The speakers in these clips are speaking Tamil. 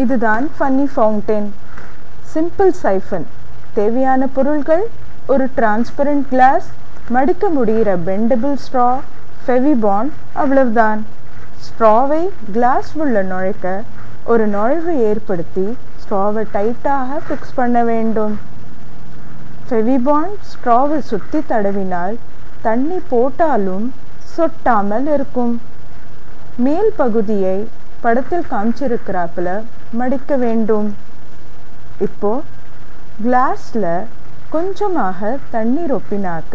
இதுதான் ஃபன்னி ஃபவுண்டெயின். Simple siphon. தேவையான பொருட்கள்: ஒரு டிரான்ஸ்பரண்ட் கிளாஸ், மடிக்க முடிகிற பெண்டபிள் ஸ்ட்ரா, ஃபெவிபாண்ட். அவ்வளவுதான். ஸ்ட்ராவை கிளாஸ் உள்ள நுழைக்க ஒரு நுழைவை ஏற்படுத்தி ஸ்ட்ராவை டைட்டாக ஃபிக்ஸ் பண்ண வேண்டும். ஃபெவிபாண்ட் ஸ்ட்ராவை சுற்றி தடவினால் தண்ணி போட்டாலும் சொட்டாமல் இருக்கும். மேல் பகுதியை படத்தில் காமிச்சிருக்கிறாப்புல மடிக்க வேண்டும். இப்போது கிளாஸில் கொஞ்சமாக தண்ணீர் ஒப்பினாக்க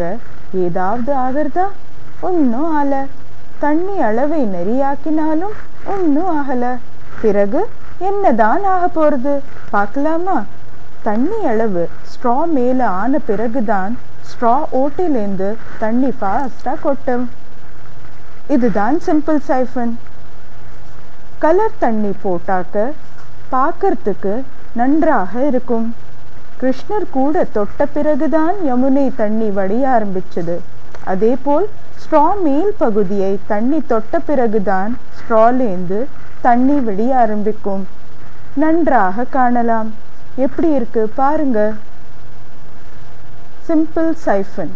ஏதாவது ஆகிறதா? ஒன்றும் ஆலை. தண்ணி அளவை நெறியாக்கினாலும் ஒன்றும் ஆகலை. பிறகு என்னதான் ஆக போகிறது பார்க்கலாமா? தண்ணி அளவு ஸ்ட்ரா மேலே ஆன பிறகு தான் ஸ்ட்ரா ஓட்டிலேருந்து தண்ணி ஃபாஸ்ட்டாக கொட்டும். இதுதான் சிம்பிள் சைஃபன். கலர் தண்ணி போட்டாக்க பார்க்கறதுக்கு நன்றாக இருக்கும். கிருஷ்ணர் கூட தொட்ட பிறகுதான் யமுனை தண்ணி வடிய ஆரம்பிச்சது. அதேபோல் ஸ்ட்ரா மேல் பகுதியை தண்ணி தொட்ட பிறகுதான் ஸ்ட்ராலேந்து தண்ணி வடிய ஆரம்பிக்கும். நன்றாக காணலாம். எப்படி இருக்கு பாருங்க. Simple siphon.